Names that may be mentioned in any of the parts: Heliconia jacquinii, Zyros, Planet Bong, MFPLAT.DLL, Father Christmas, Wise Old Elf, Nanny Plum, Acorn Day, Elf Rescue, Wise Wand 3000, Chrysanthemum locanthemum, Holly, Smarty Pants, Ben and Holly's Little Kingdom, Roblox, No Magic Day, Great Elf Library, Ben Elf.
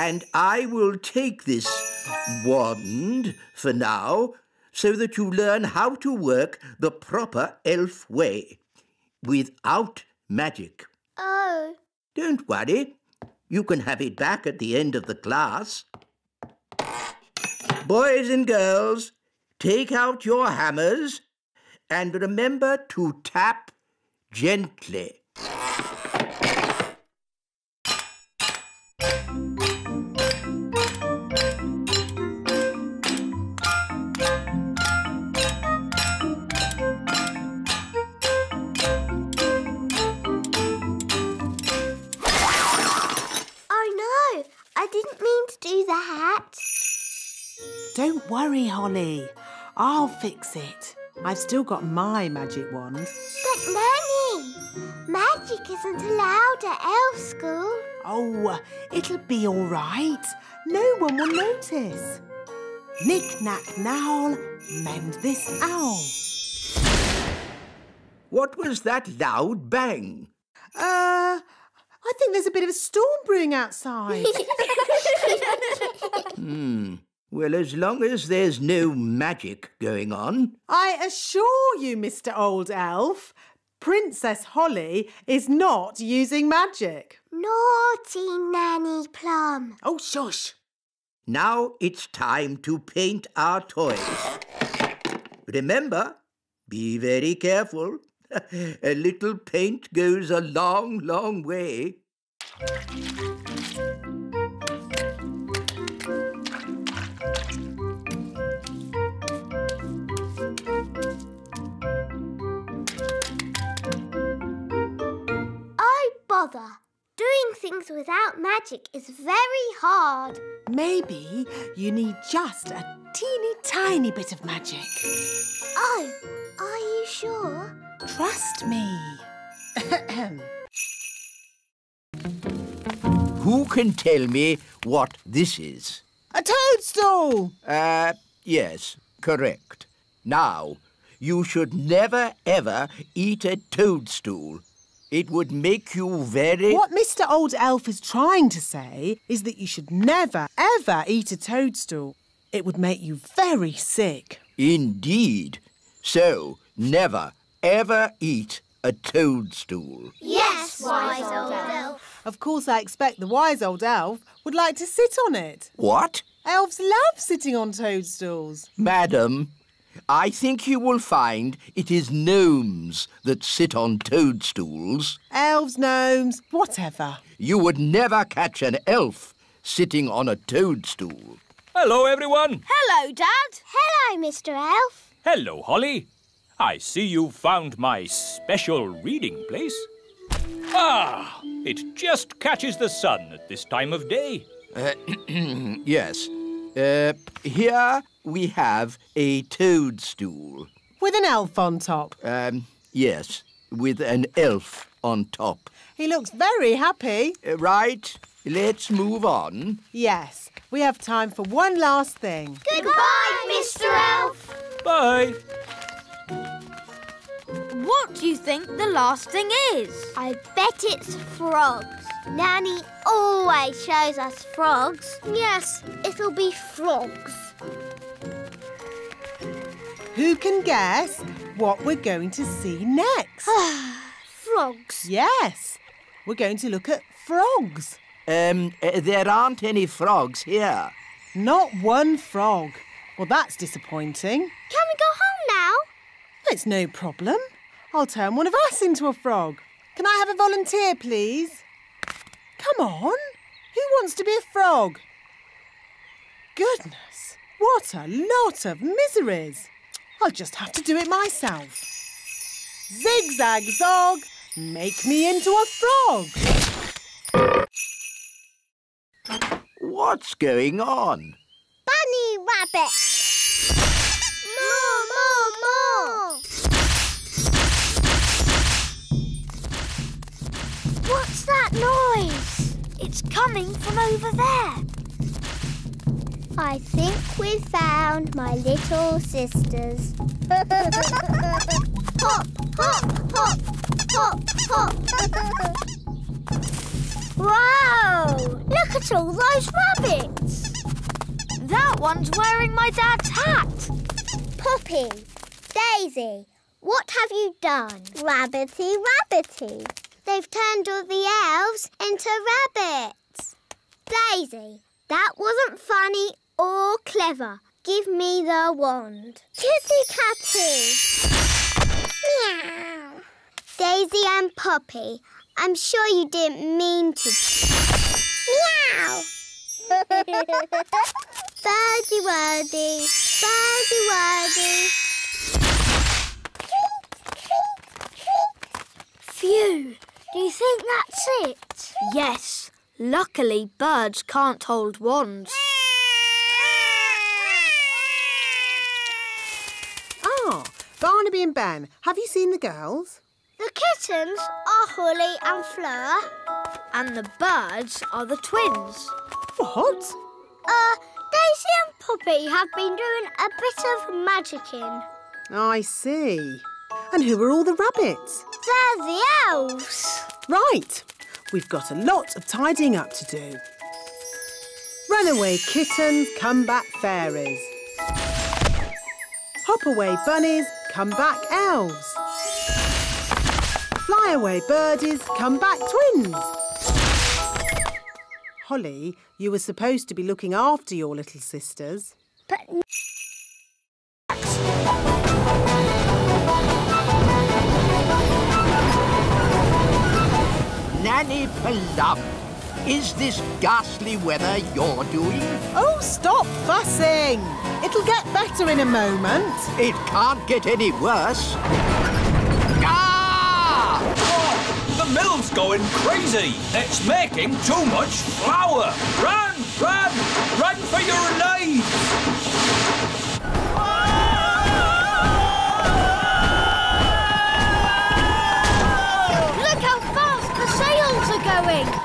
and I will take this wand for now so that you learn how to work the proper elf way, without magic. Oh. Don't worry. You can have it back at the end of the class. Boys and girls, take out your hammers and remember to tap gently. Don't worry, Holly. I'll fix it. I've still got my magic wand. But, Nanny, magic isn't allowed at elf school. Oh, it'll be all right. No one will notice. Knick-knack-nowl, mend this owl. What was that loud bang? I think there's a bit of a storm brewing outside. Well, as long as there's no magic going on. I assure you, Mr. Old Elf, Princess Holly is not using magic. Naughty Nanny Plum. Oh, shush. Now it's time to paint our toys. Remember, be very careful. A little paint goes a long, long way. Doing things without magic is very hard. Maybe you need just a teeny tiny bit of magic. Oh, are you sure? Trust me. Who can tell me what this is? A toadstool! Yes, correct. Now, you should never ever eat a toadstool. It would make you very... What Mr. Old Elf is trying to say is that you should never, ever eat a toadstool. It would make you very sick. Indeed. So, never, ever eat a toadstool. Yes, Wise Old Elf. Of course, I expect the Wise Old Elf would like to sit on it. What? Elves love sitting on toadstools. Madam, I think you will find it is gnomes that sit on toadstools. Elves, gnomes, whatever. You would never catch an elf sitting on a toadstool. Hello, everyone. Hello, Dad. Hello, Mr. Elf. Hello, Holly. I see you found my special reading place. Ah, it just catches the sun at this time of day. Yes. Here we have a toadstool. With an elf on top? Yes, with an elf on top. He looks very happy. Right, let's move on. Yes, we have time for one last thing. Goodbye, Mr. Elf. Bye. What do you think the last thing is? I bet it's frogs. Nanny always shows us frogs. Yes, it'll be frogs. Who can guess what we're going to see next? Frogs. Yes, we're going to look at frogs. There aren't any frogs here. Not one frog. Well, that's disappointing. Can we go home now? It's no problem. I'll turn one of us into a frog. Can I have a volunteer, please? Come on. Who wants to be a frog? Goodness, what a lot of miseries. I'll just have to do it myself. Zig-zag, zog, make me into a frog. What's going on? Bunny rabbit. More, more, more. What's that noise? It's coming from over there. I think we've found my little sisters. Hop, hop, hop, hop, hop. Wow! Look at at all those rabbits? That one's wearing my dad's hat. Poppy, Daisy, what have you done? Rabbity, rabbity. They've turned all the elves into rabbits. Daisy, that wasn't funny or clever. Give me the wand. Kitty catty. Meow. Daisy and Poppy, I'm sure you didn't mean to. Meow. Birdy-wordy, birdy-wordy. Phew, do you think that's it? Yes, luckily birds can't hold wands. Ah, Barnaby and Ben, have you seen the girls? The kittens are Holly and Fleur. And the birds are the twins. What? Daisy and Poppy have been doing a bit of magicking. I see. And who are all the rabbits? They're the elves. Right. We've got a lot of tidying up to do. Run away, kittens, come back, fairies. Hop away, bunnies, come back, elves. Fly away, birdies, come back, twins. Holly, you were supposed to be looking after your little sisters. But... Nanny Plum, is this ghastly weather you're doing? Oh, stop fussing. It'll get better in a moment. It can't get any worse. Ah! Oh, the mill's going crazy. It's making too much flour. Run, run, run for your life.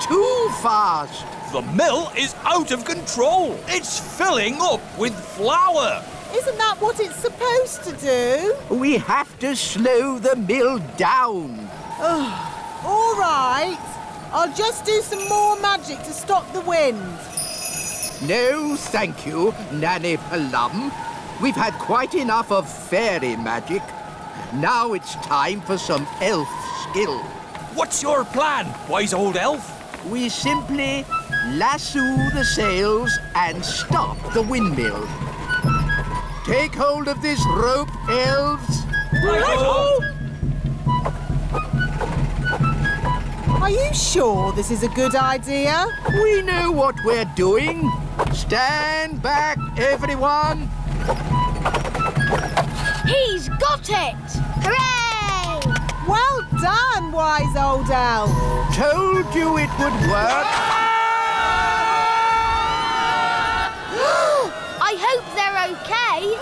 Too fast. The mill is out of control. It's filling up with flour. Isn't that what it's supposed to do? We have to slow the mill down. Oh, all right. I'll just do some more magic to stop the wind. No, thank you, Nanny Plum. We've had quite enough of fairy magic. Now it's time for some elf skill. What's your plan, wise old elf? We simply lasso the sails and stop the windmill. Take hold of this rope, elves. Are you sure this is a good idea? We know what we're doing. Stand back, everyone. He's got it! Hooray! Well done, wise old elf. Told you it would work. I hope they're okay.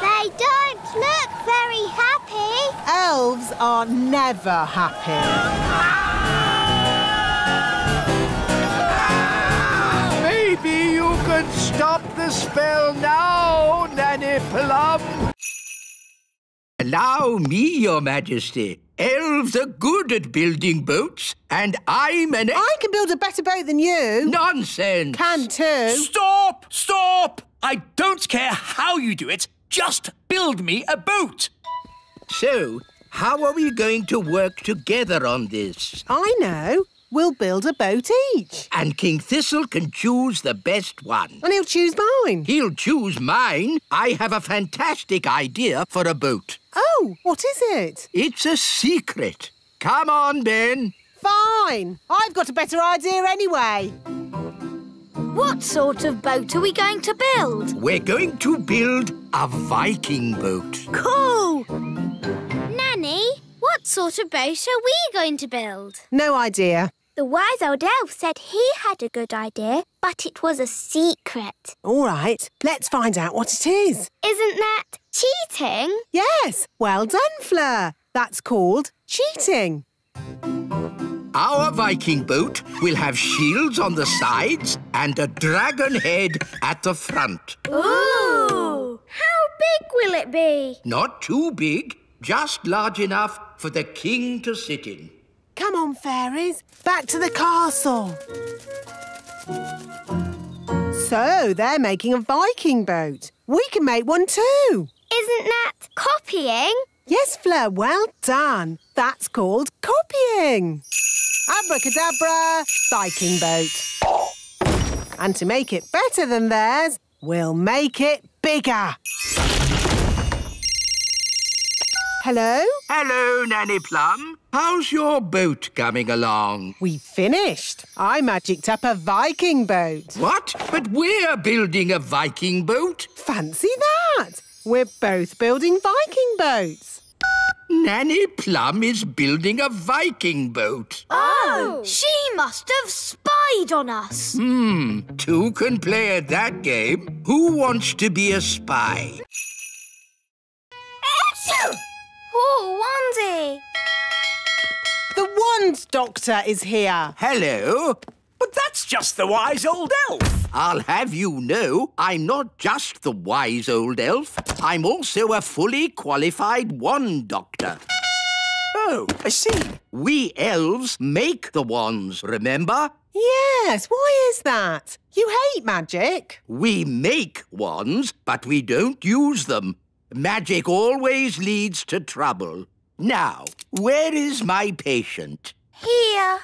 They don't look very happy. Elves are never happy. Maybe you could stop the spell now, Nanny Plum. Allow me, Your Majesty. Elves are good at building boats, and I'm an... I can build a better boat than you. Nonsense. Can too. Stop! Stop! I don't care how you do it. Just build me a boat. So, how are we going to work together on this? I know. We'll build a boat each. And King Thistle can choose the best one. And he'll choose mine. He'll choose mine. I have a fantastic idea for a boat. Oh, what is it? It's a secret. Come on, Ben. Fine. I've got a better idea anyway. What sort of boat are we going to build? We're going to build a Viking boat. Cool! Nanny, what sort of boat are we going to build? No idea. The wise old elf said he had a good idea, but it was a secret. All right, let's find out what it is. Isn't that cheating? Yes, well done, Fleur. That's called cheating. Our Viking boat will have shields on the sides and a dragon head at the front. Ooh! How big will it be? Not too big, just large enough for the king to sit in. Come on, fairies, back to the castle. So they're making a Viking boat. We can make one too. Isn't that copying? Yes, Fleur, well done. That's called copying. Abracadabra, Viking boat. And to make it better than theirs, we'll make it bigger. Hello? Hello, Nanny Plum. How's your boat coming along? We finished. I magicked up a Viking boat. What? But we're building a Viking boat? Fancy that. We're both building Viking boats. Nanny Plum is building a Viking boat. Oh! She must have spied on us. Two can play at that game. Who wants to be a spy? Oh, Wandy! The Wand Doctor is here. Hello. But that's just the wise old elf. I'll have you know I'm not just the wise old elf. I'm also a fully qualified wand doctor. Oh, I see. We elves make the wands, remember? Yes, why is that? You hate magic. We make wands, but we don't use them. Magic always leads to trouble. Now, where is my patient? Here.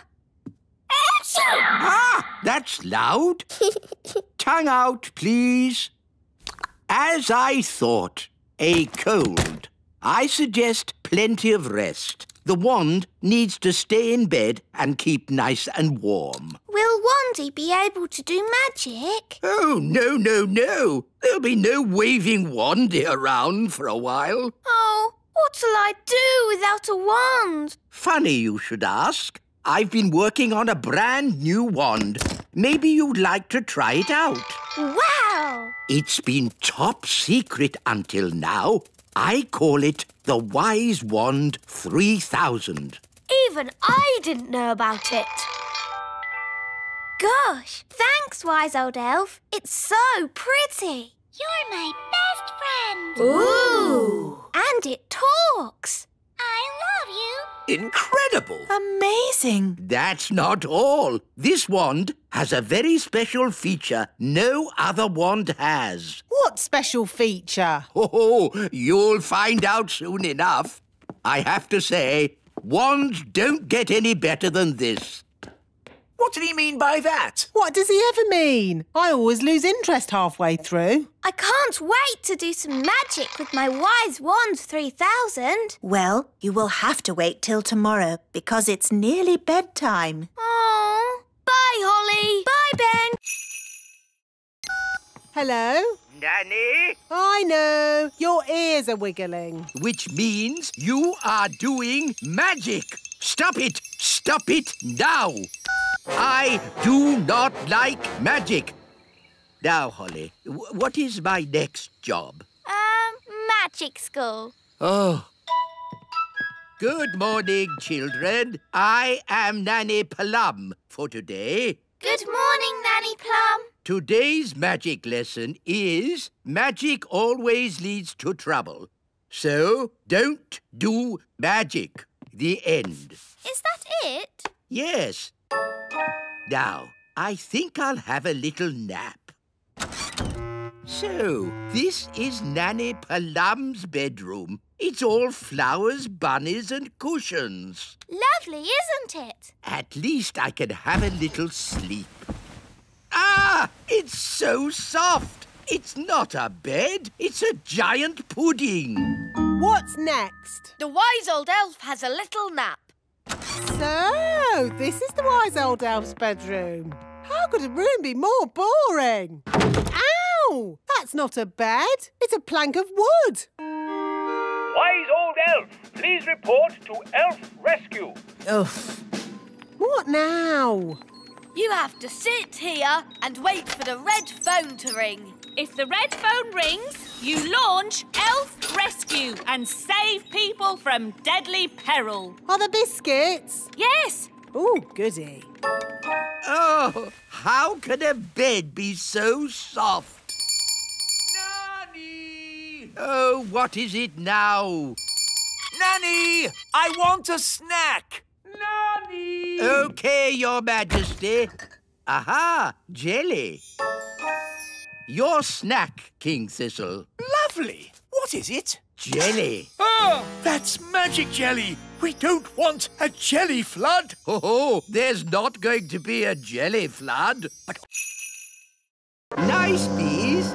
Ah, that's loud. Tongue out, please. As I thought, a cold. I suggest plenty of rest. The wand needs to stay in bed and keep nice and warm. Will Wandy be able to do magic? Oh, no, no, no. There'll be no waving Wandy around for a while. Oh, what'll I do without a wand? Funny you should ask. I've been working on a brand new wand. Maybe you'd like to try it out. Wow! It's been top secret until now. I call it the Wise Wand 3000. Even I didn't know about it. Gosh, thanks, wise old elf. It's so pretty. You're my best friend. Ooh! And it talks. I love you. Incredible. Amazing. That's not all. This wand has a very special feature no other wand has. What special feature? Oh, you'll find out soon enough. I have to say, wands don't get any better than this. What did he mean by that? What does he ever mean? I always lose interest halfway through. I can't wait to do some magic with my Wise Wand 3000. Well, you will have to wait till tomorrow because it's nearly bedtime. Oh, bye, Holly. Bye, Ben. Hello? Nanny? I know. Your ears are wiggling. Which means you are doing magic. Stop it. Stop it now. I do not like magic. Now, Holly, what is my next job? Magic school. Oh. Good morning, children. I am Nanny Plum for today. Good morning, Nanny Plum. Today's magic lesson is magic always leads to trouble. So don't do magic. The end. Is that it? Yes. Now, I think I'll have a little nap. So, this is Nanny Plum's bedroom. It's all flowers, bunnies and cushions. Lovely, isn't it? At least I can have a little sleep. Ah! It's so soft! It's not a bed, it's a giant pudding. What's next? The wise old elf has a little nap. So, this is the wise old elf's bedroom. How could a room be more boring? Ow! That's not a bed. It's a plank of wood. Wise old elf, please report to Elf Rescue. Ugh. What now? You have to sit here and wait for the red phone to ring. If the red phone rings, you launch Elf Rescue and save people from deadly peril. Are there biscuits? Yes. Oh, goody. Oh, how could a bed be so soft? Nanny! Oh, what is it now? Nanny, I want a snack. Nanny! Mommy! Okay, Your Majesty. Aha, jelly. Your snack, King Thistle. Lovely. What is it? Jelly. Ah, that's magic jelly. We don't want a jelly flood. Oh, there's not going to be a jelly flood. But... nice bees.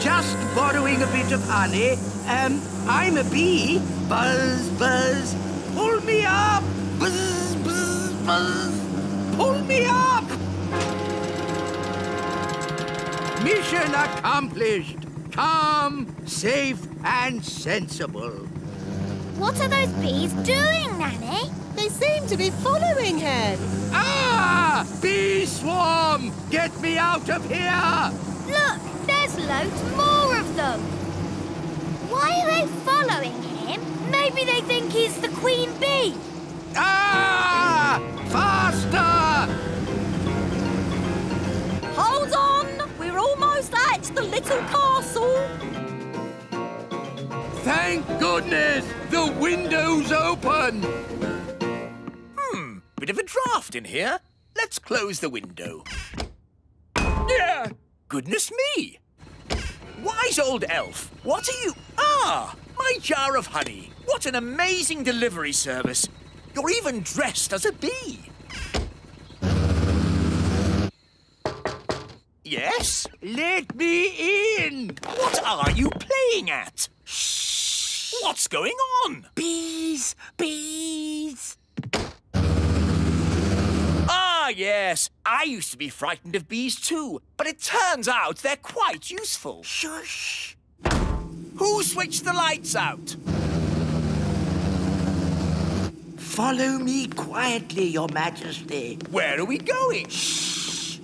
Just borrowing a bit of honey. I'm a bee. Buzz, buzz. Pull me up. Buzz, buzz, buzz. Pull me up. Mission accomplished. Calm, safe and sensible. What are those bees doing, Nanny? They seem to be following her. Ah! Bee swarm! Get me out of here! Look, there's loads more of them. Why are they following him? Maybe they think he's the queen bee. Ah! Faster! Hold on! We're almost at the little castle. Thank goodness! The window's open! Bit of a draft in here. Let's close the window. Yeah! Goodness me! Wise old elf, what are you... Ah! My jar of honey. What an amazing delivery service. You're even dressed as a bee. Yes? Let me in! What are you playing at? Shh! What's going on? Bees! Bees! Ah, yes. I used to be frightened of bees too, but it turns out they're quite useful. Shush! Who switched the lights out? Follow me quietly, Your Majesty. Where are we going? Shh!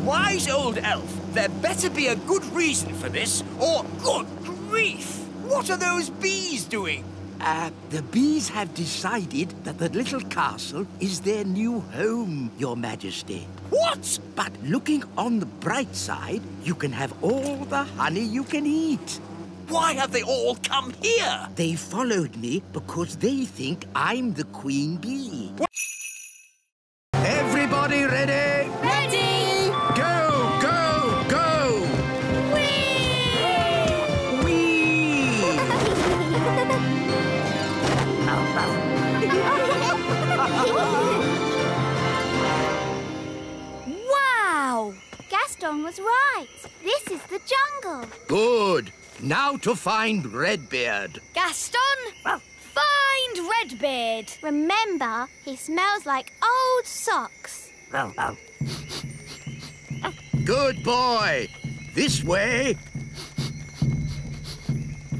Wise old elf, there better be a good reason for this, or good grief! What are those bees doing? The bees have decided that the little castle is their new home, Your Majesty. What? But looking on the bright side, you can have all the honey you can eat. Why have they all come here? They followed me because they think I'm the queen bee. What? Everybody ready? Ready! Go! Wow! Gaston was right. This is the jungle. Good. Now to find Redbeard. Gaston, find Redbeard. Remember, he smells like old socks. Good boy. This way.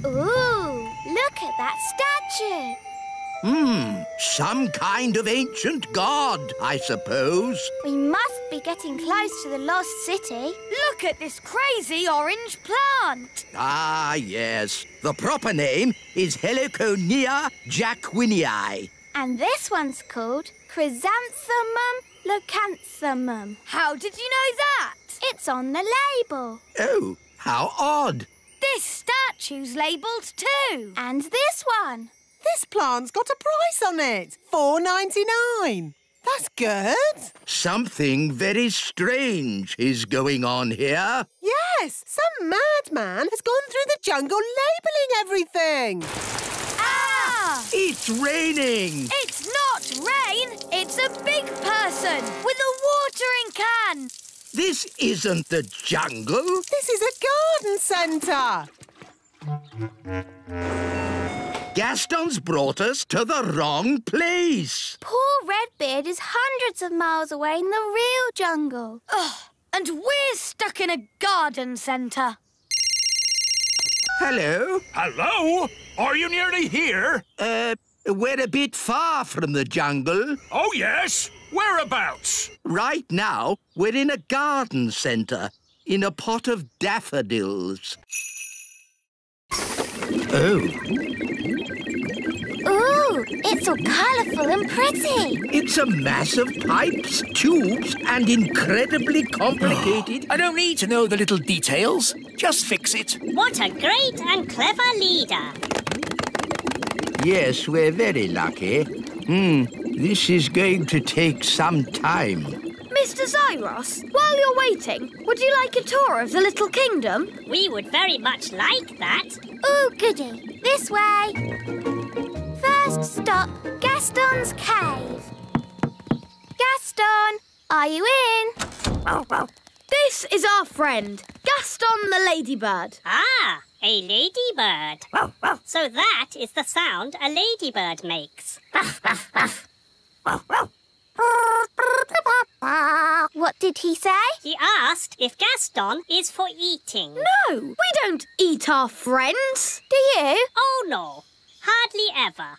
Ooh, look at that statue. Some kind of ancient god, I suppose. We must be getting close to the lost city. Look at this crazy orange plant. Ah, yes. The proper name is Heliconia jacquinii. And this one's called Chrysanthemum locanthemum. How did you know that? It's on the label. Oh, how odd. This statue's labelled too. And this one. This plant's got a price on it. $4.99. That's good. Something very strange is going on here. Yes, some madman has gone through the jungle labelling everything. Ah! It's raining. It's not rain. It's a big person with a watering can. This isn't the jungle. This is a garden centre. Gaston's brought us to the wrong place. Poor Redbeard is hundreds of miles away in the real jungle. Ugh, and we're stuck in a garden centre. Hello? Hello? Are you nearly here? We're a bit far from the jungle. Oh, yes? Whereabouts? Right now, we're in a garden centre, in a pot of daffodils. Oh. Ooh, it's all colourful and pretty. It's a mass of pipes, tubes and incredibly complicated... I don't need to know the little details. Just fix it. What a great and clever leader. Yes, we're very lucky. This is going to take some time. Mr. Zyros, while you're waiting, would you like a tour of the Little Kingdom? We would very much like that. Oh, goody. This way. First stop, Gaston's cave. Gaston, are you in? This is our friend, Gaston the ladybird. Ah, a ladybird. So that is the sound a ladybird makes. What did he say? He asked if Gaston is for eating. No, we don't eat our friends. Do you? Oh, no. Hardly ever.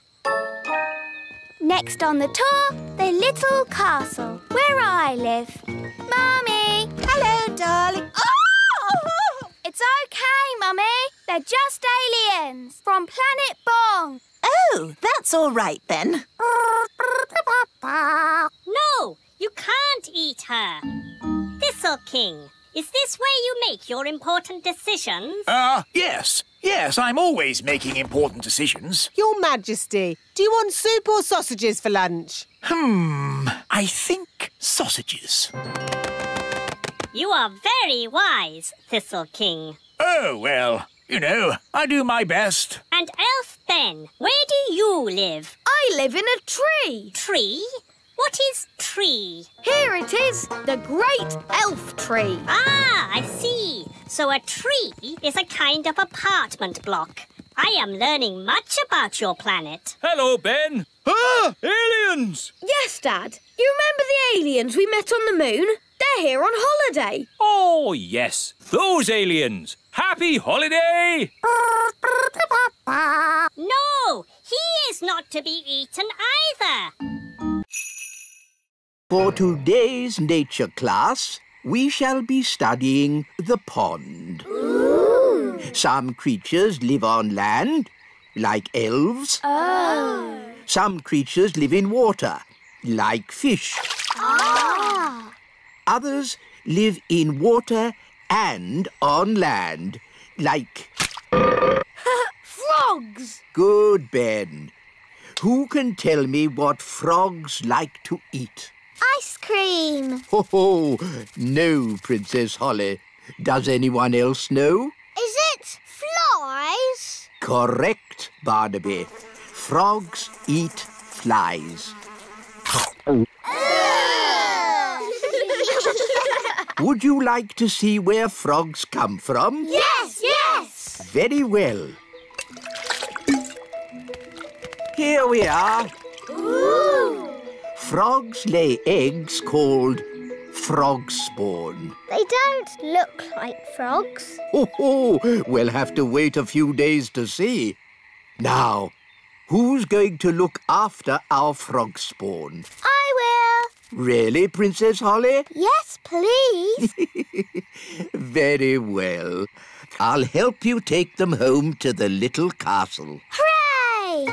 Next on the tour, the little castle, where I live. Mummy! Hello, darling. Oh! It's OK, Mummy. They're just aliens from Planet Bong. Oh, that's all right, then. No, you can't eat her. Thistle King, is this where you make your important decisions? Yes. Yes, I'm always making important decisions. Your Majesty, do you want soup or sausages for lunch? I think sausages. You are very wise, Thistle King. Oh, well, you know, I do my best. And Elf Ben, where do you live? I live in a tree. Tree? What is tree? Here it is, the Great Elf Tree. Ah, I see. So a tree is a kind of apartment block. I am learning much about your planet. Hello, Ben. Ah, aliens! Yes, Dad. You remember the aliens we met on the moon? They're here on holiday. Oh, yes. Those aliens. Happy holiday! No, he is not to be eaten either. For today's nature class, we shall be studying the pond. Ooh. Some creatures live on land, like elves. Oh. Some creatures live in water, like fish. Ah. Others live in water and on land, like... frogs! Good, Ben. Who can tell me what frogs like to eat? Ice cream. Ho ho! No, Princess Holly. Does anyone else know? Is it flies? Correct, Barnaby. Frogs eat flies. Would you like to see where frogs come from? Yes, yes! Very well. Here we are. Ooh! Frogs lay eggs called frog spawn. They don't look like frogs. Oh, we'll have to wait a few days to see. Now, who's going to look after our frog spawn? I will. Really, Princess Holly? Yes, please. Very well. I'll help you take them home to the little castle. Hooray!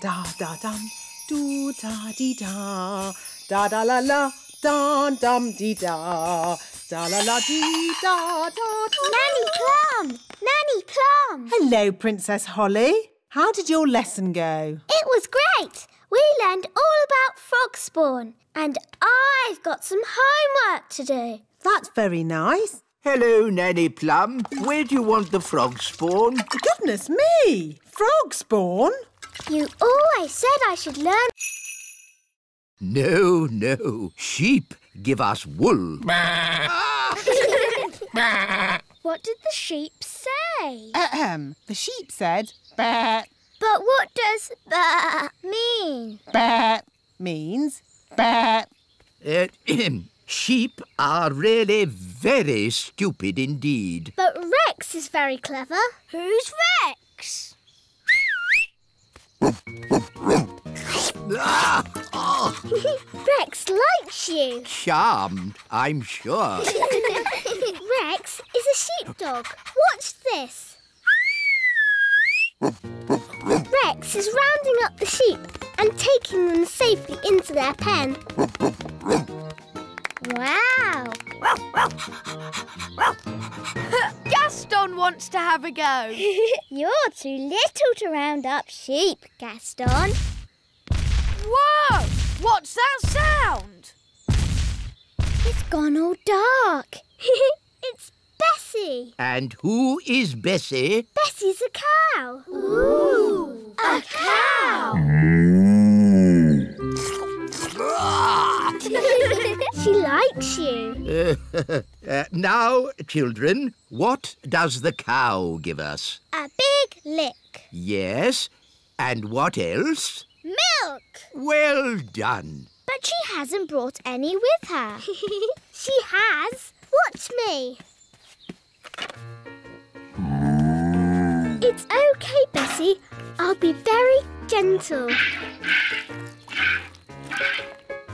Da da dum, do da dee da, da da la la, da dum dee da, da la la dee da da da. Nanny Plum! Nanny Plum! Hello, Princess Holly. How did your lesson go? It was great. We learned all about frog spawn, and I've got some homework to do. That's very nice. Hello, Nanny Plum. Where do you want the frog spawn? Goodness me! Frog spawn? You always said I should learn... No, no. Sheep give us wool. What did the sheep say? The sheep said... Bah. But what does bah mean? Bah means... Bah. Sheep are really very stupid indeed. But Rex is very clever. Who's Rex? Rex likes you. Charmed, I'm sure. Rex is a sheepdog. Watch this. Rex is rounding up the sheep and taking them safely into their pen. Wow! Gaston wants to have a go. You're too little to round up sheep, Gaston. Whoa! What's that sound? It's gone all dark. It's Bessie. And who is Bessie? Bessie's a cow. Ooh! A cow! She likes you. Now, children, what does the cow give us? A big lick. Yes. And what else? Milk. Well done. But she hasn't brought any with her. She has. Watch me. It's OK, Bessie. I'll be very gentle.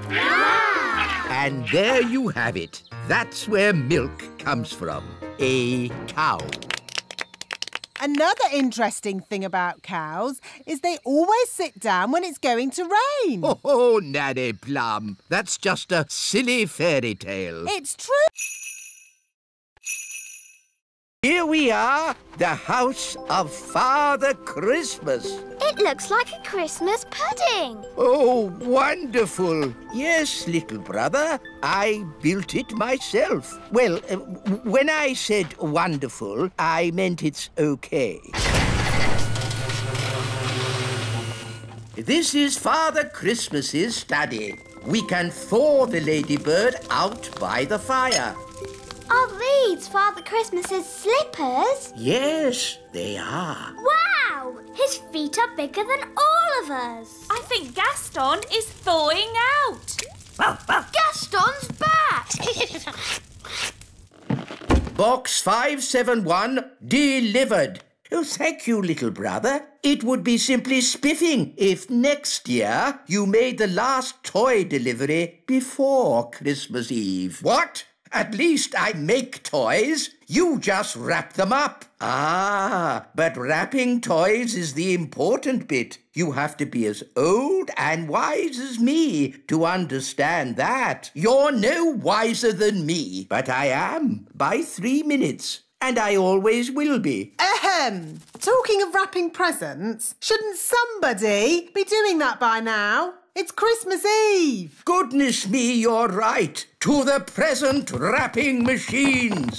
Wow! And there you have it. That's where milk comes from. A cow. Another interesting thing about cows is they always sit down when it's going to rain. Oh, Nanny Plum, that's just a silly fairy tale. It's true. Here we are, the house of Father Christmas. It looks like a Christmas pudding. Oh, wonderful. Yes, little brother, I built it myself. Well, when I said wonderful, I meant it's okay. This is Father Christmas's study. We can thaw the ladybird out by the fire. Are these Father Christmas's slippers? Yes, they are. Wow! His feet are bigger than all of us. I think Gaston is thawing out. Gaston's back! Box 571 delivered. Oh, thank you, little brother. It would be simply spiffing if next year you made the last toy delivery before Christmas Eve. What? At least I make toys. You just wrap them up. Ah, but wrapping toys is the important bit. You have to be as old and wise as me to understand that. You're no wiser than me, but I am by 3 minutes. And I always will be. Ahem. Talking of wrapping presents, shouldn't somebody be doing that by now? It's Christmas Eve. Goodness me, you're right. To the present wrapping machines.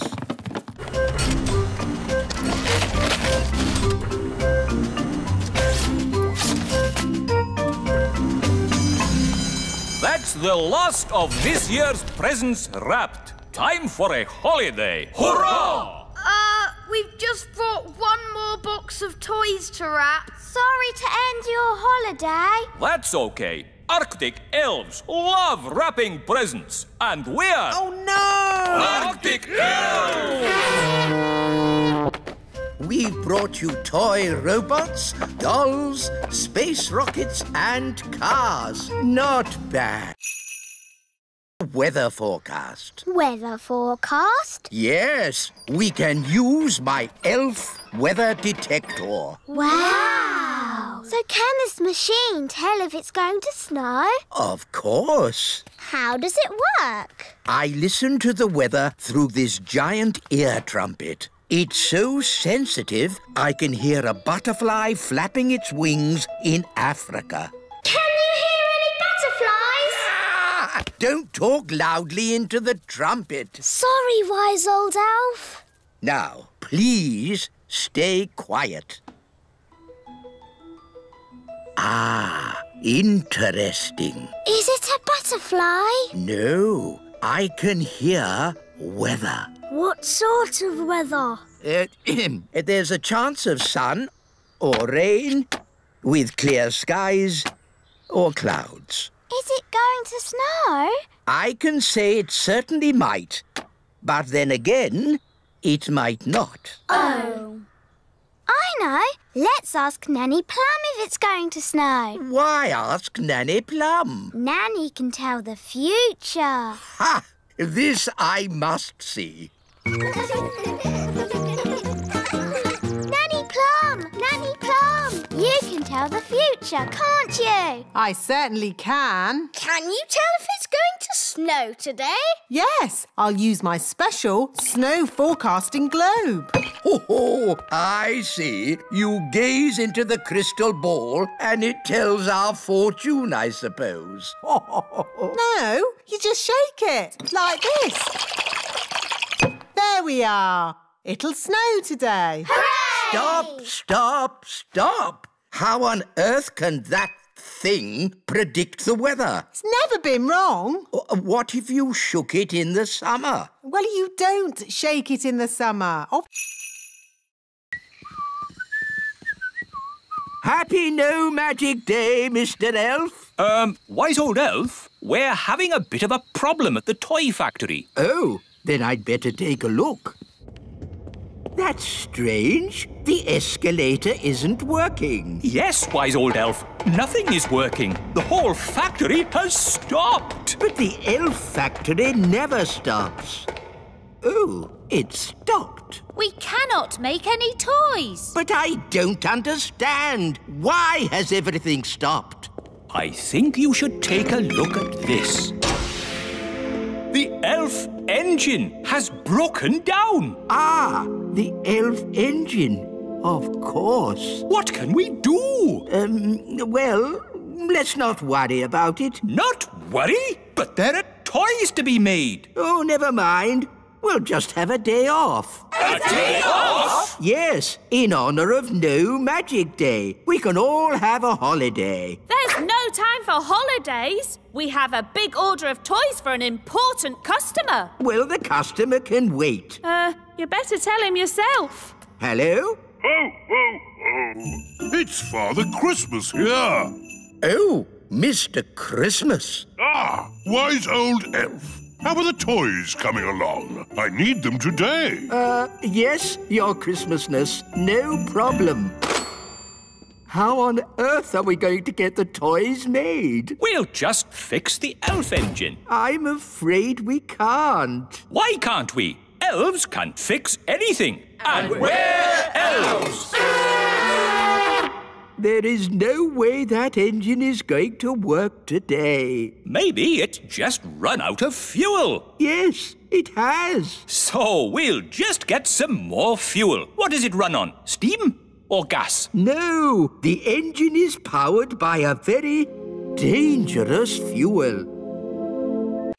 That's the last of this year's presents wrapped. Time for a holiday. Hurrah! We've just brought one more box of toys to wrap. Sorry to end your holiday. That's okay. Arctic elves love wrapping presents, and we're... Oh, no! Arctic elves! We brought you toy robots, dolls, space rockets, and cars. Not bad. Weather forecast. Weather forecast? Yes, we can use my elf weather detector. Wow! So can this machine tell if it's going to snow? Of course. How does it work? I listen to the weather through this giant ear trumpet. It's so sensitive, I can hear a butterfly flapping its wings in Africa. Can you hear any butterflies? Don't talk loudly into the trumpet. Sorry, wise old elf. Now, please stay quiet. Ah, interesting. Is it a butterfly? No, I can hear weather. What sort of weather? There's a chance of sun or rain with clear skies or clouds. Is it going to snow? I can say it certainly might. But then again, it might not. Oh. I know. Let's ask Nanny Plum if it's going to snow. Why ask Nanny Plum? Nanny can tell the future. Ha! This I must see. Nanny Plum, you can tell the future, can't you? I certainly can. Can you tell if it's going to snow? snow today? Yes, I'll use my special snow forecasting globe. Oh, I see. You gaze into the crystal ball and it tells our fortune, I suppose. No, you just shake it, like this. There we are. It'll snow today. Hooray! Stop, stop, stop. How on earth can that thing predict the weather? It's never been wrong. What if you shook it in the summer? Well, you don't shake it in the summer. Oh. Happy No Magic Day, Mr. Elf. Wise old Elf, we're having a bit of a problem at the toy factory. Oh, then I'd better take a look. That's strange. The escalator isn't working. Yes, wise old Elf. Nothing is working. The whole factory has stopped. But the elf factory never stops. Oh, it stopped. We cannot make any toys. But I don't understand. Why has everything stopped? I think you should take a look at this. The elf engine has broken down. Ah, the elf engine, of course. What can we do? Well, let's not worry about it. Not worry? But there are toys to be made. Oh, never mind. We'll just have a day off. A day off? Yes, in honour of No Magic Day. We can all have a holiday. There's no time for holidays. We have a big order of toys for an important customer. Well, the customer can wait. You better tell him yourself. Hello? Ho, ho, ho. It's Father Christmas here. Oh, Mr. Christmas. Ah, wise old elf. How are the toys coming along? I need them today. Yes, your Christmasness. No problem. How on earth are we going to get the toys made? We'll just fix the elf engine. I'm afraid we can't. Why can't we? Elves can fix anything. And we're elves! There is no way that engine is going to work today. Maybe it's just run out of fuel. Yes, it has. So we'll just get some more fuel. What does it run on? Steam or gas? No, the engine is powered by a very dangerous fuel.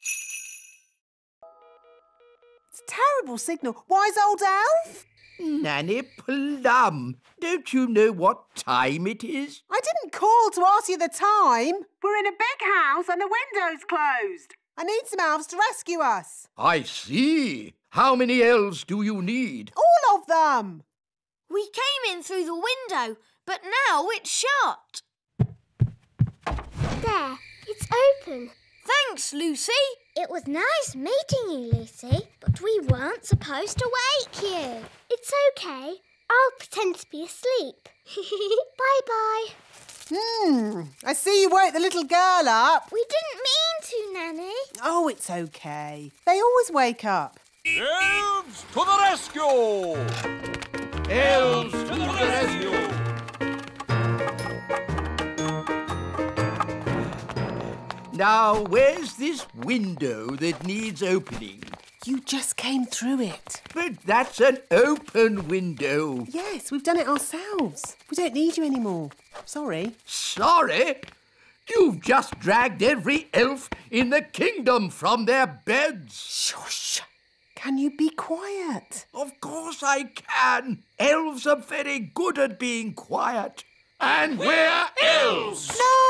It's a terrible signal. Wise old elf? Nanny Plum, don't you know what time it is? I didn't call to ask you the time. We're in a big house and the window's closed. I need some elves to rescue us. I see. How many elves do you need? All of them. We came in through the window, but now it's shut. There, it's open. Thanks, Lucy. It was nice meeting you, Lucy, but we weren't supposed to wake you. It's okay. I'll pretend to be asleep. Bye-bye. I see you woke the little girl up. We didn't mean to, Nanny. Oh, it's okay. They always wake up. Elves to the rescue! Elves to the rescue! Now, where's this window that needs opening? You just came through it. But that's an open window. Yes, we've done it ourselves. We don't need you anymore. Sorry. Sorry? You've just dragged every elf in the kingdom from their beds. Shush. Can you be quiet? Of course I can. Elves are very good at being quiet. And we're elves! No!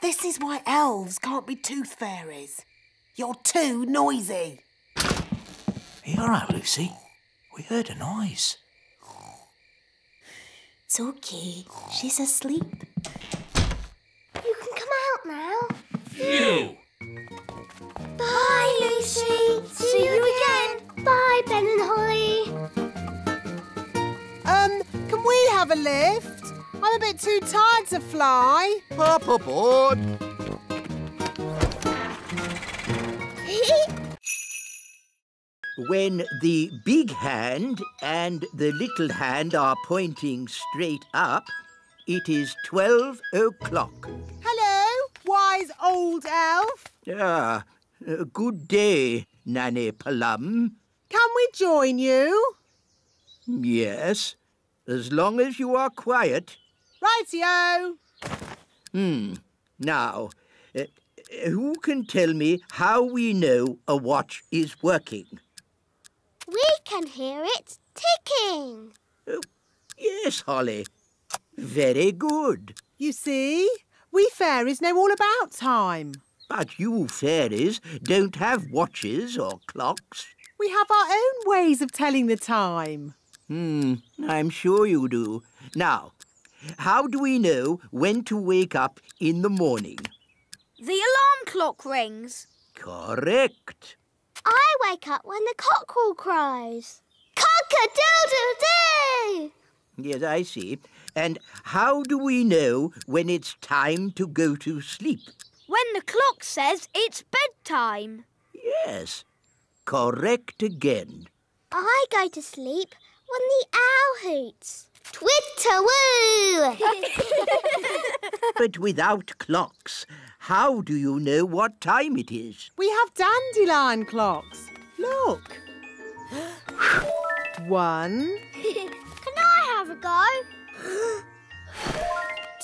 This is why elves can't be tooth fairies. You're too noisy. Are you all right, Lucy? We heard a noise. It's okay. She's asleep. You can come out now. You! Bye, Lucy. See you again. Bye, Ben and Holly. Can we have a lift? I'm a bit too tired to fly. Up aboard. When the big hand and the little hand are pointing straight up, it is 12 o'clock. Hello, wise old elf? Ah, good day, Nanny Plum. Can we join you? Yes, as long as you are quiet. Rightio. Now, who can tell me how we know a watch is working? We can hear it ticking. Yes, Holly. Very good. You see, we fairies know all about time. But you fairies don't have watches or clocks. We have our own ways of telling the time. I'm sure you do. Now, how do we know when to wake up in the morning? The alarm clock rings. Correct. I wake up when the cockerel cries. Cock-a-doodle-doo! Yes, I see. And how do we know when it's time to go to sleep? When the clock says it's bedtime. Yes. Correct again. I go to sleep when the owl hoots. Twitter-woo! But without clocks, how do you know what time it is? We have dandelion clocks. Look. 1. Can I have a go?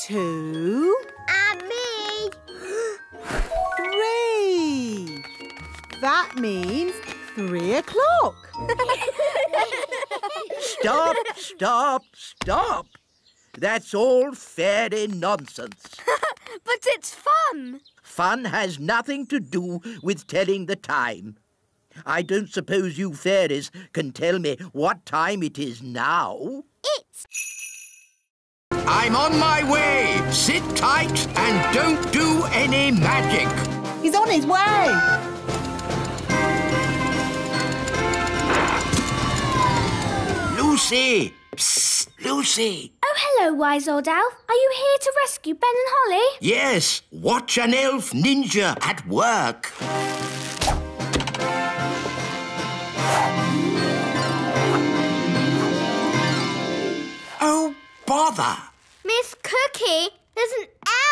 2. And me. 3. That means 3 o'clock. Stop, stop, stop. That's all fairy nonsense. But it's fun. Fun has nothing to do with telling the time. I don't suppose you fairies can tell me what time it is now. It's... I'm on my way. Sit tight and don't do any magic. He's on his way. Lucy! Psst, Lucy! Oh, hello, wise old elf. Are you here to rescue Ben and Holly? Yes. Watch an elf ninja at work. Oh, bother! Miss Cookie, there's an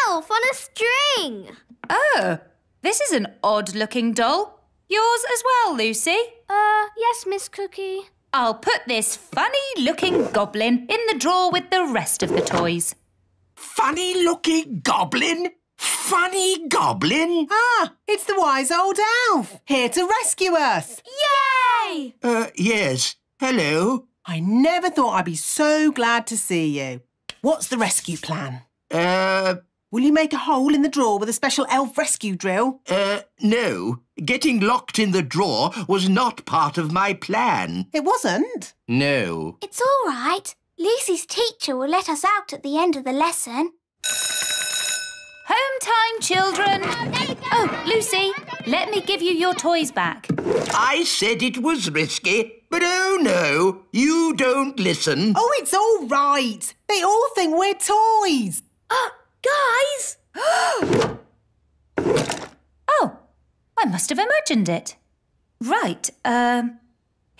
elf on a string. Oh, this is an odd-looking doll. Yours as well, Lucy? Yes, Miss Cookie. I'll put this funny-looking goblin in the drawer with the rest of the toys. Funny-looking goblin? Funny goblin? Ah, it's the wise old elf, here to rescue us. Yay! Yes. Hello. I never thought I'd be so glad to see you. What's the rescue plan? Will you make a hole in the drawer with a special elf rescue drill? No. Getting locked in the drawer was not part of my plan. It wasn't? No. It's all right. Lucy's teacher will let us out at the end of the lesson. Home time, children. Oh, Lucy, let me give you your toys back. I said it was risky, but oh no, you don't listen. Oh, it's all right. They all think we're toys. Guys! Oh, I must have imagined it. Right, here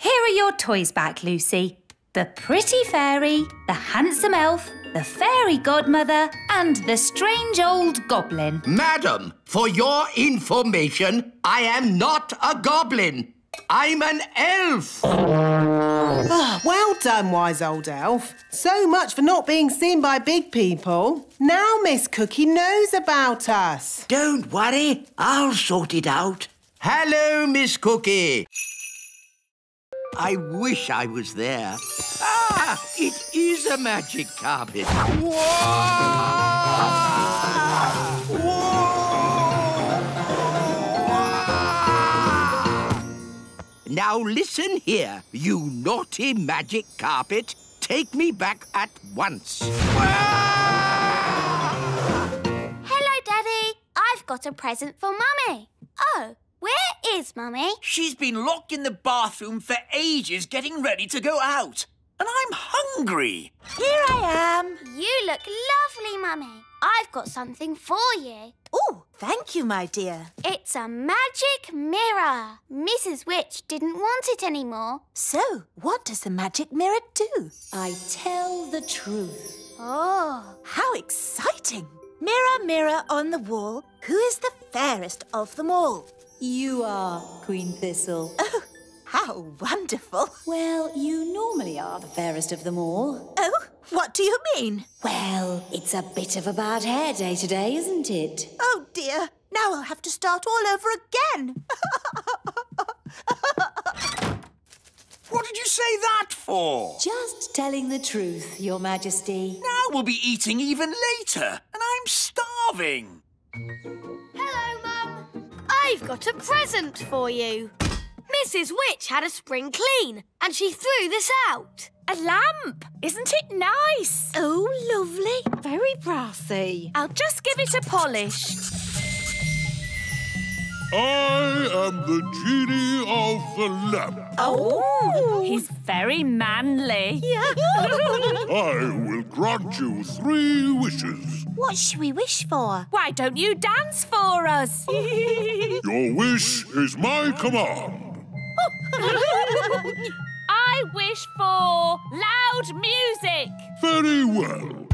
are your toys back, Lucy. The pretty fairy, the handsome elf, the fairy godmother and the strange old goblin. Madam, for your information, I am not a goblin. I'm an elf. Oh, well done, wise old elf. So much for not being seen by big people. Now Miss Cookie knows about us. Don't worry, I'll sort it out. Hello, Miss Cookie. I wish I was there. Ah, it is a magic carpet. Whoa! Now listen here, you naughty magic carpet. Take me back at once. Hello, Daddy. I've got a present for Mummy. Oh, where is Mummy? She's been locked in the bathroom for ages getting ready to go out. And I'm hungry. Here I am. You look lovely, Mummy. I've got something for you. Oh, thank you, my dear. It's a magic mirror. Mrs. Witch didn't want it anymore. So, what does the magic mirror do? I tell the truth. Oh. How exciting. Mirror, mirror on the wall, who is the fairest of them all. You are, Queen Thistle. Oh, how wonderful. Well, you normally are the fairest of them all. Oh, what do you mean? Well, it's a bit of a bad hair day today, isn't it? Oh, dear. Now I'll have to start all over again. What did you say that for? Just telling the truth, Your Majesty. Now we'll be eating even later, and I'm starving. Hello, Mum. I've got a present for you. Mrs. Witch had a spring clean, and she threw this out. A lamp. Isn't it nice? Oh, lovely. Very brassy. I'll just give it a polish. I am the genie of the lamp. Oh, he's very manly. Yeah. I will grant you 3 wishes. What should we wish for? Why don't you dance for us? Your wish is my command. I wish for loud music. Very well.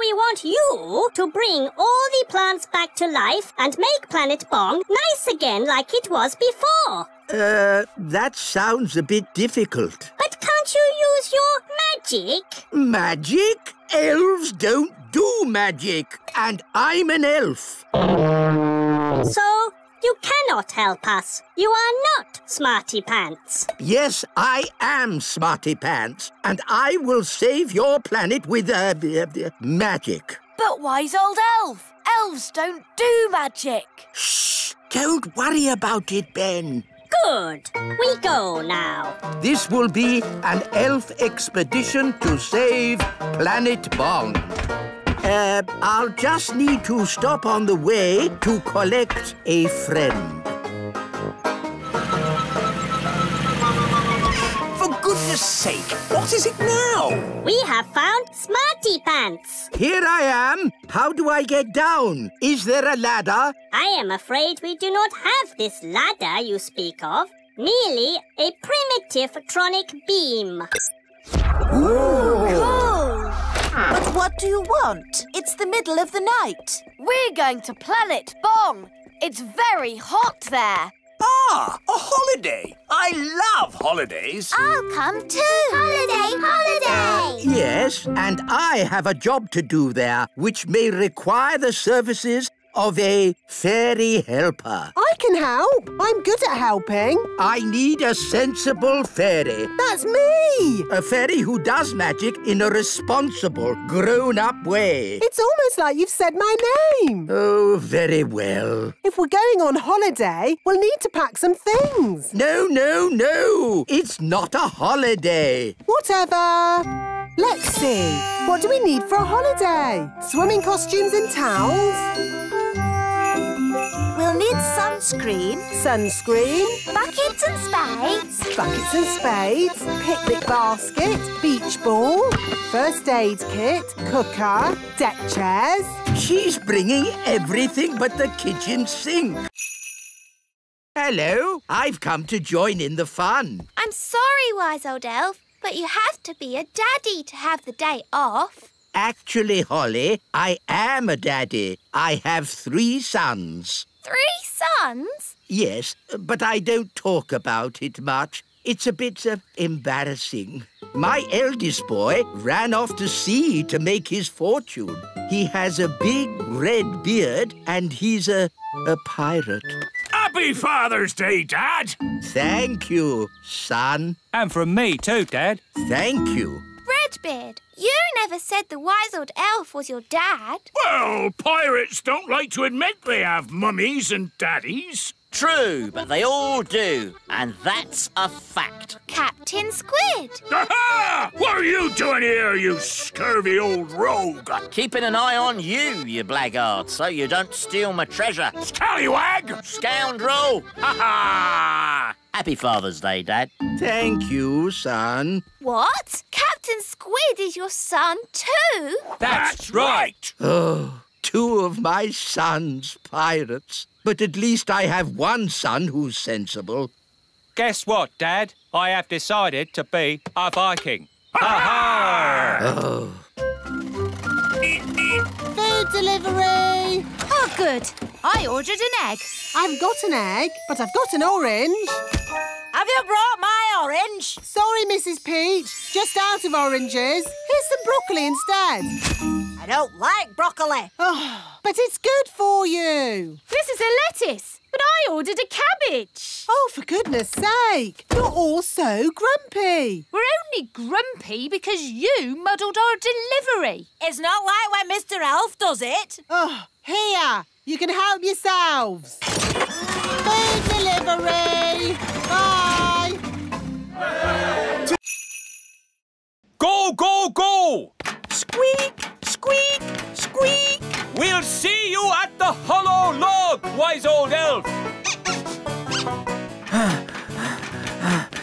We want you to bring all the plants back to life and make Planet Bong nice again like it was before. That sounds a bit difficult. But can't you use your magic? Magic? Elves don't do magic, and I'm an elf. So, you cannot help us. You are not Smarty Pants. Yes, I am Smarty Pants, and I will save your planet with magic. But wise old elf, elves don't do magic. Shh, don't worry about it, Ben. Good. We go now. This will be an elf expedition to save Planet Bong. I'll just need to stop on the way to collect a friend. For goodness sake, what is it now? We have found Smarty Pants. Here I am. How do I get down? Is there a ladder? I am afraid we do not have this ladder you speak of. Merely a primitive tronic beam. Ooh. Cool. But what do you want? It's the middle of the night. We're going to Planet Bong. It's very hot there. Ah, a holiday. I love holidays. I'll come too. Holiday, holiday. Yes, and I have a job to do there, which may require the services of a fairy helper. I can help. I'm good at helping. I need a sensible fairy. That's me! A fairy who does magic in a responsible, grown-up way. It's almost like you've said my name. Oh, very well. If we're going on holiday, we'll need to pack some things. No, no, no. It's not a holiday. Whatever. Let's see. What do we need for a holiday? Swimming costumes and towels? We'll need sunscreen. Sunscreen. Buckets and spades. Buckets and spades. Picnic basket. Beach ball. First aid kit. Cooker. Deck chairs. She's bringing everything but the kitchen sink. Hello. I've come to join in the fun. I'm sorry, wise old elf, but you have to be a daddy to have the day off. Actually, Holly, I am a daddy. I have 3 sons. 3 sons? Yes, but I don't talk about it much. It's a bit embarrassing. My eldest boy ran off to sea to make his fortune. He has a big red beard and he's a pirate. Happy Father's Day, Dad! Thank you, son. And from me too, Dad. Thank you. Redbeard, you never said the wise old elf was your dad. Well, pirates don't like to admit they have mummies and daddies. True, but they all do, and that's a fact. Captain Squid! Aha! What are you doing here, you scurvy old rogue? Keeping an eye on you, you blackguard, so you don't steal my treasure. Scallywag! Scoundrel! Ha-ha! Happy Father's Day, Dad. Thank you, son. What? Captain Squid is your son too? That's right. Oh, 2 of my sons, pirates. But at least I have one son who's sensible. Guess what, Dad? I have decided to be a Viking. Ha-ha! Oh. food delivery. Oh, good. I ordered an egg. I've got an egg, but I've got an orange. Have you brought my orange? Sorry, Mrs. Peach. Just out of oranges. Here's some broccoli instead. I don't like broccoli. Oh, but it's good for you. This is a lettuce, but I ordered a cabbage. Oh, for goodness sake. You're all so grumpy. We're only grumpy because you muddled our delivery. It's not like when Mr. Elf does it. Oh, here. You can help yourselves. Food delivery. Bye. Go, go, go. Squeak. Squeak! Squeak! We'll see you at the hollow log, wise old elf!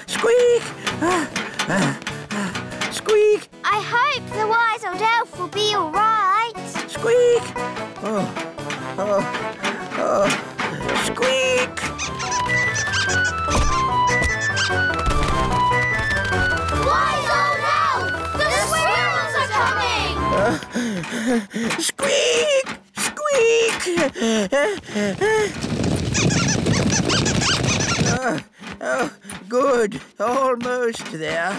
Squeak! Squeak! I hope the wise old elf will be all right. Squeak! Squeak! Wise old elf! The squirrels are coming! Squeak! Squeak! Oh, good. Almost there.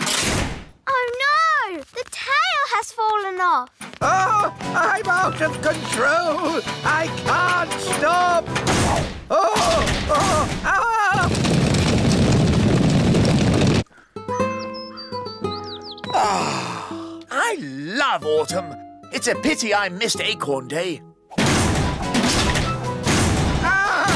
Oh, no! The tail has fallen off. Oh, I'm out of control. I can't stop. Oh, ah! Ah! I love autumn. It's a pity I missed Acorn Day. Ah!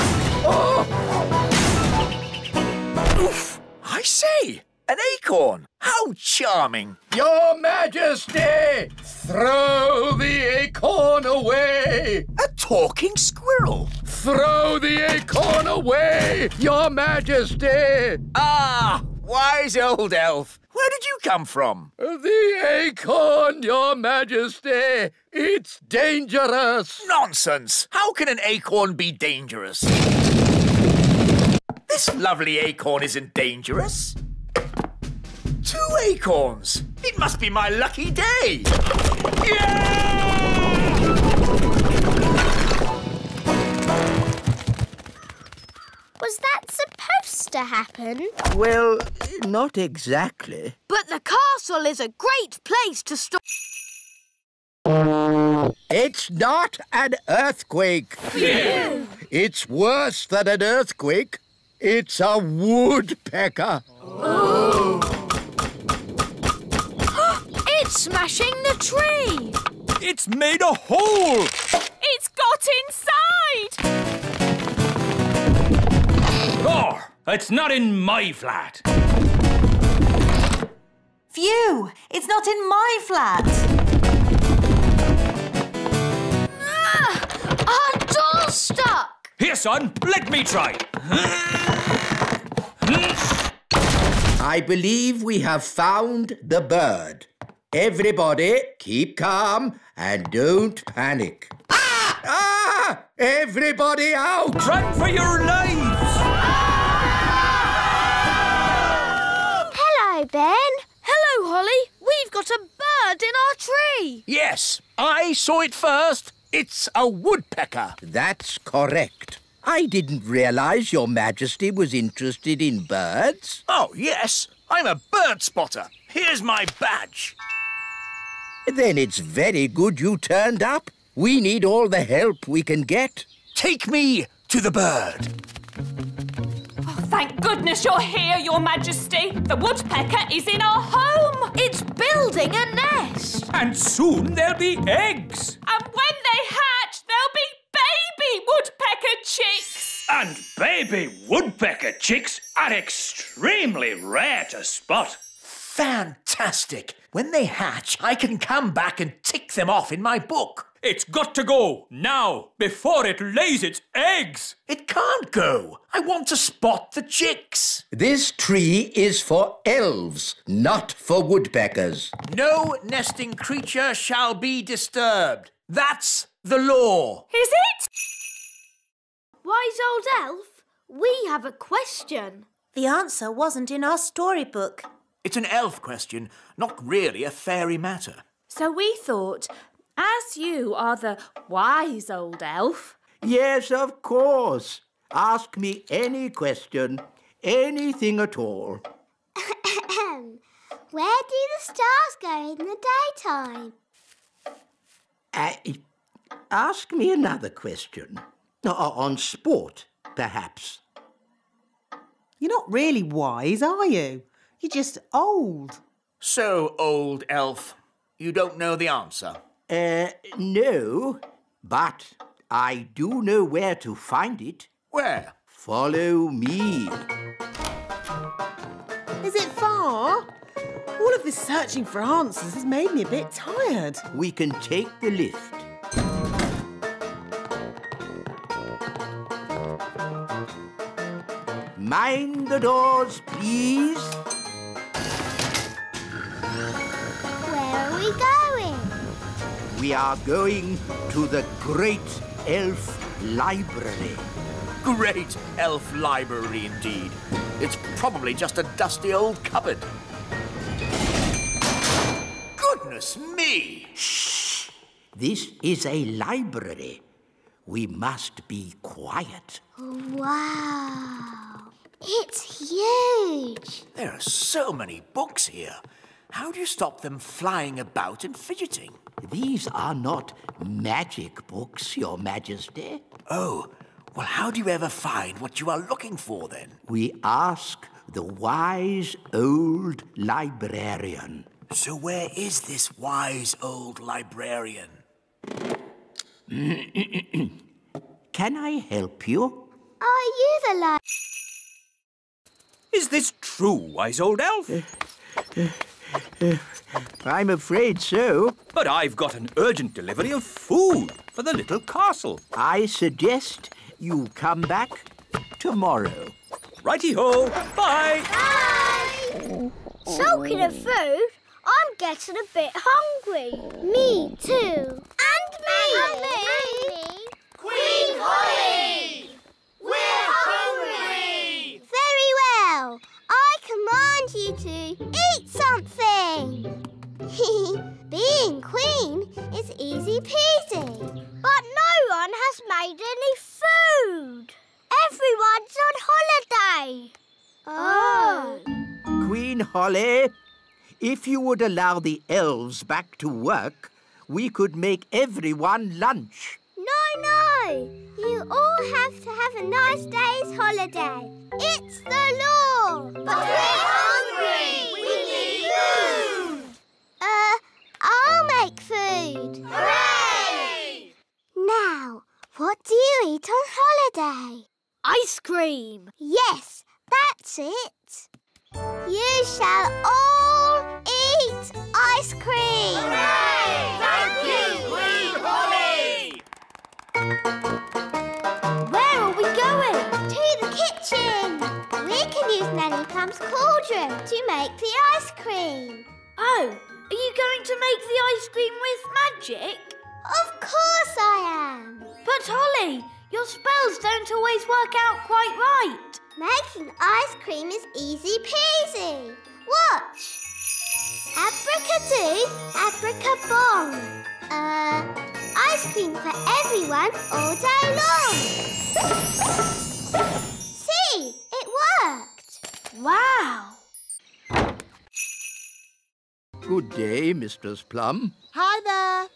Oh! Oof! I say, an acorn. How charming. Your Majesty, throw the acorn away. A talking squirrel. Throw the acorn away, Your Majesty. Ah, wise old elf. Where did you come from? The acorn, Your Majesty. It's dangerous. Nonsense. How can an acorn be dangerous? This lovely acorn isn't dangerous. 2 acorns. It must be my lucky day. Yeah! Was that supposed to happen? Well, not exactly. But the castle is a great place to stop. It's not an earthquake. Phew. It's worse than an earthquake. It's a woodpecker. Oh. It's smashing the tree. It's made a hole. It's got inside. Oh, it's not in my flat. Phew, it's not in my flat. Our door's stuck. Here, son, let me try. I believe we have found the bird. Everybody, keep calm and don't panic. Ah! Ah! Everybody out! Run for your life! Hello, Ben. Hello, Holly. We've got a bird in our tree. Yes, I saw it first. It's a woodpecker. That's correct. I didn't realise Your Majesty was interested in birds. Oh, yes. I'm a bird spotter. Here's my badge. Then it's very good you turned up. We need all the help we can get. Take me to the bird. Thank goodness you're here, Your Majesty. The woodpecker is in our home. It's building a nest. And soon there'll be eggs. And when they hatch, there'll be baby woodpecker chicks. And baby woodpecker chicks are extremely rare to spot. Fantastic. When they hatch, I can come back and tick them off in my book. It's got to go, now, before it lays its eggs. It can't go. I want to spot the chicks. This tree is for elves, not for woodpeckers. No nesting creature shall be disturbed. That's the law. Is it? Wise old elf, we have a question. The answer wasn't in our storybook. It's an elf question, not really a fairy matter. So we thought, As you are the wise old elf... Yes, of course. Ask me any question, anything at all. Where do the stars go in the daytime? Ask me another question. On sport, perhaps. You're not really wise, are you? You're just old. So, old elf, you don't know the answer? No, but I do know where to find it. Where? Follow me. Is it far? All of this searching for answers has made me a bit tired. We can take the lift. Mind the doors, please. Where are we going? We are going to the Great Elf Library. Great Elf Library, indeed. It's probably just a dusty old cupboard. Goodness me! Shh! This is a library. We must be quiet. Wow! It's huge! There are so many books here. How do you stop them flying about and fidgeting? These are not magic books, Your Majesty. Oh, well, how do you ever find what you are looking for, then? We ask the wise old librarian. So where is this wise old librarian? Can I help you? Are you the librarian? Is this true, wise old elf? I'm afraid so. But I've got an urgent delivery of food for the little castle. I suggest you come back tomorrow. Righty-ho. Bye. Bye. Talking of food, I'm getting a bit hungry. Me too. And me. And me. And me. Queen Holly. We're hungry. Very well. I command you to eat something. Being queen is easy peasy. But no one has made any food. Everyone's on holiday. Oh. Queen Holly, if you would allow the elves back to work, we could make everyone lunch. No, no. You all have to have a nice day's holiday. It's the law. But we're hungry. We need food. I'll make food. Hooray! Now, what do you eat on holiday? Ice cream. Yes, that's it. You shall all eat ice cream. Hooray! Thank you, Queen Holly. Where are we going? To the kitchen. We can use Nanny Plum's cauldron to make the ice cream. Oh, are you going to make the ice cream with magic? Of course I am. But Holly, your spells don't always work out quite right. Making ice cream is easy peasy. Watch. Abracadoo, abracabong. Ice cream for everyone all day long. See, it worked. Wow. Good day, Mistress Plum. Hi there.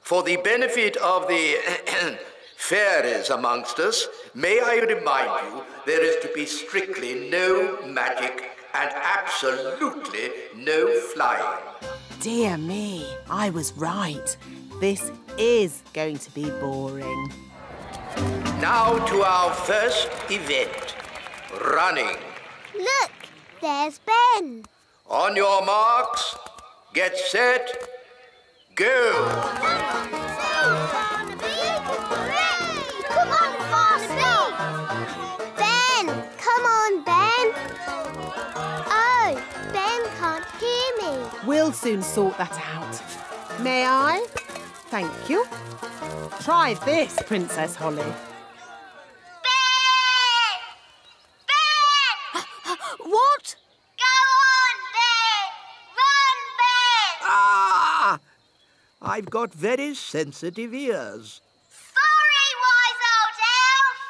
For the benefit of the... fairies amongst us, may I remind you there is to be strictly no magic and absolutely no flying. Dear me, I was right. This is going to be boring. Now to our first event, running. Look, there's Ben. On your marks, get set, go. We'll soon sort that out. May I? Thank you. Try this, Princess Holly. Ben! Ben! What? Go on, Ben! Run, Ben! Ah! I've got very sensitive ears. Sorry,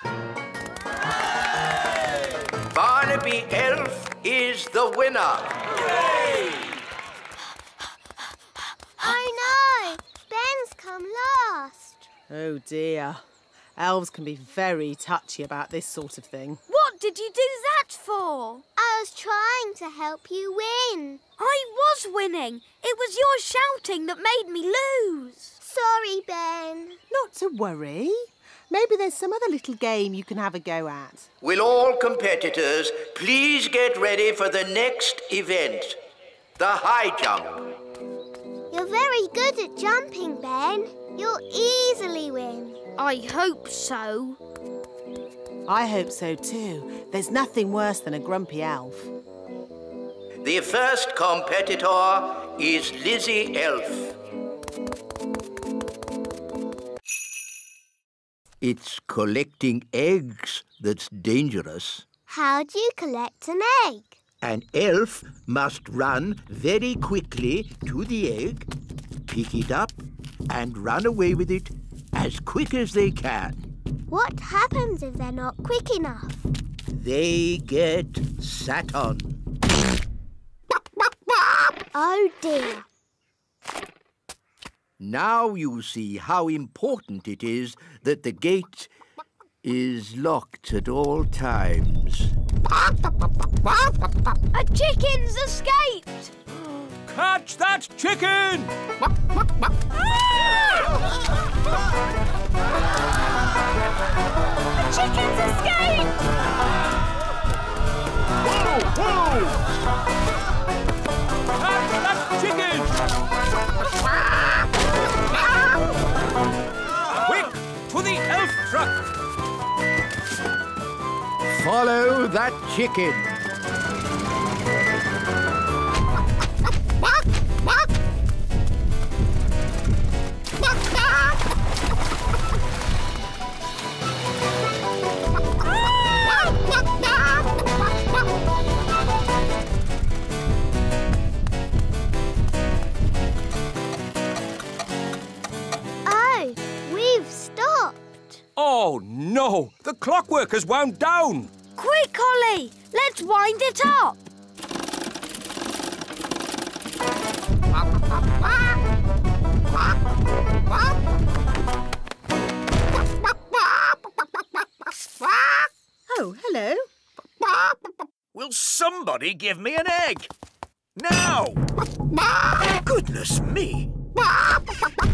wise old elf! Hey! Barnaby Elf is the winner. Hey! Oh, no. Ben's come last. Oh, dear. Elves can be very touchy about this sort of thing. What did you do that for? I was trying to help you win. I was winning. It was your shouting that made me lose. Sorry, Ben. Not to worry. Maybe there's some other little game you can have a go at. Will all competitors please get ready for the next event, the high jump. You're very good at jumping, Ben. You'll easily win. I hope so. I hope so too. There's nothing worse than a grumpy elf. The first competitor is Lizzie Elf. It's collecting eggs that's dangerous. How do you collect an egg? An elf must run very quickly to the egg, pick it up, and run away with it as quick as they can. What happens if they're not quick enough? They get sat on. Oh, dear. Now you see how important it is that the gate is locked at all times. A chicken's escaped! Catch that chicken! The chicken's escaped! Whoa, whoa! Catch that chicken! Quick, to the elf truck! Follow that chicken. Oh, we've stopped. Oh, no. The clockwork has wound down. Quick, Holly! Let's wind it up! Oh, hello. Will somebody give me an egg? Now! Goodness me!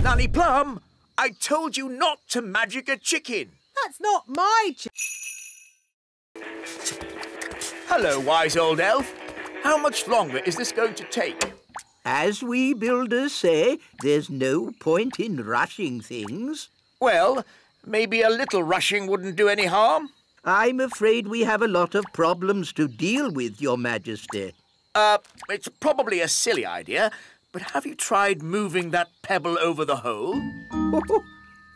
Nanny Plum, I told you not to magic a chicken. That's not my chicken. Hello, wise old elf. How much longer is this going to take? As we builders say, there's no point in rushing things. Well, maybe a little rushing wouldn't do any harm. I'm afraid we have a lot of problems to deal with, Your Majesty. It's probably a silly idea, but have you tried moving that pebble over the hole?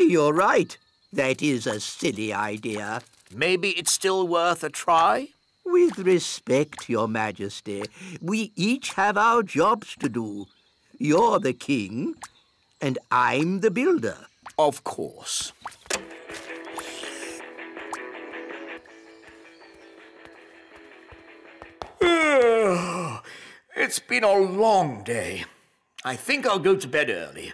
You're right. That is a silly idea. Maybe it's still worth a try? With respect, Your Majesty, we each have our jobs to do. You're the king, and I'm the builder. Of course. It's been a long day. I think I'll go to bed early.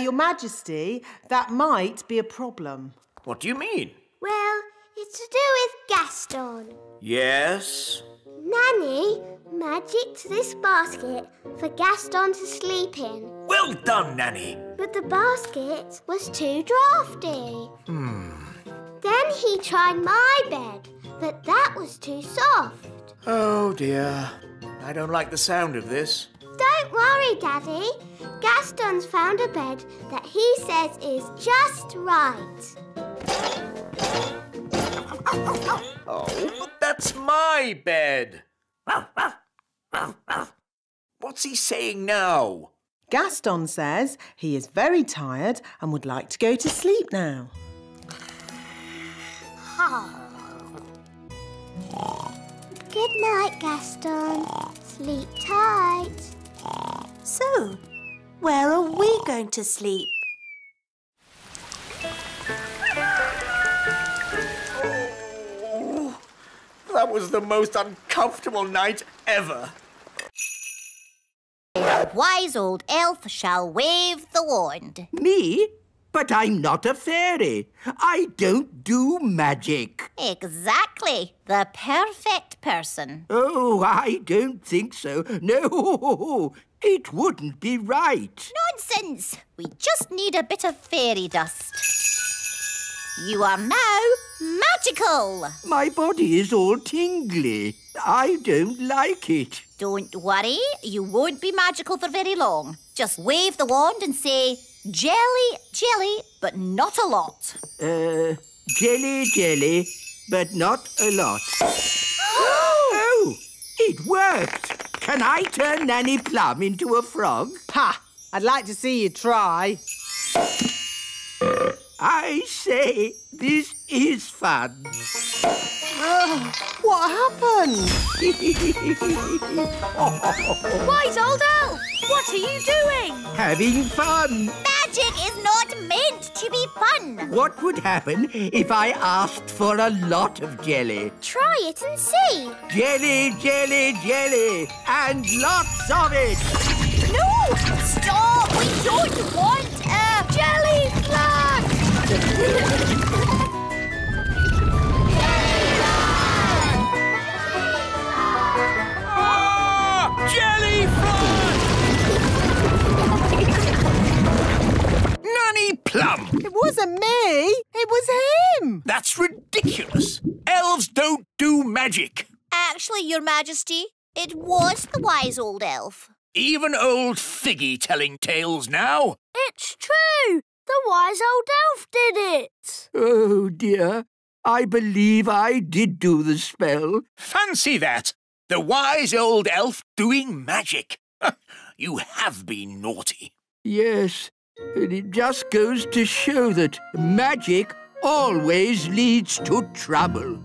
Your Majesty, that might be a problem. What do you mean? Well, it's to do with Gaston. Yes? Nanny magicked this basket for Gaston to sleep in. Well done, Nanny. But the basket was too drafty. Then he tried my bed, but that was too soft. Oh, dear. I don't like the sound of this. Don't worry, Daddy. Gaston's found a bed that he says is just right. Oh, but that's my bed. What's he saying now? Gaston says he is very tired and would like to go to sleep now. Good night, Gaston. Sleep tight. So, where are we going? going to sleep. Oh, that was the most uncomfortable night ever. Wise old elf shall wave the wand. Me? But I'm not a fairy. I don't do magic. Exactly. The perfect person. Oh, I don't think so. No, it wouldn't be right. Nonsense. We just need a bit of fairy dust. You are now magical. My body is all tingly. I don't like it. Don't worry. You won't be magical for very long. Just wave the wand and say... Jelly, jelly, but not a lot. Jelly, jelly, but not a lot. Oh, it worked. Can I turn Nanny Plum into a frog? Ha! I'd like to see you try. I say, this is fun. What happened? Wise old elf, what are you doing? Having fun. Magic is not meant to be fun. What would happen if I asked for a lot of jelly? Try it and see. Jelly, jelly, jelly, and lots of it. No, stop. We don't want a jelly flag. Jelly fun! Nanny Plum! It wasn't me, it was him! That's ridiculous! Elves don't do magic! Actually, Your Majesty, it was the wise old elf. Even old Figgy telling tales now! It's true! The wise old elf did it! Oh dear, I believe I did do the spell. Fancy that! The wise old elf doing magic. You have been naughty. Yes, and it just goes to show that magic always leads to trouble.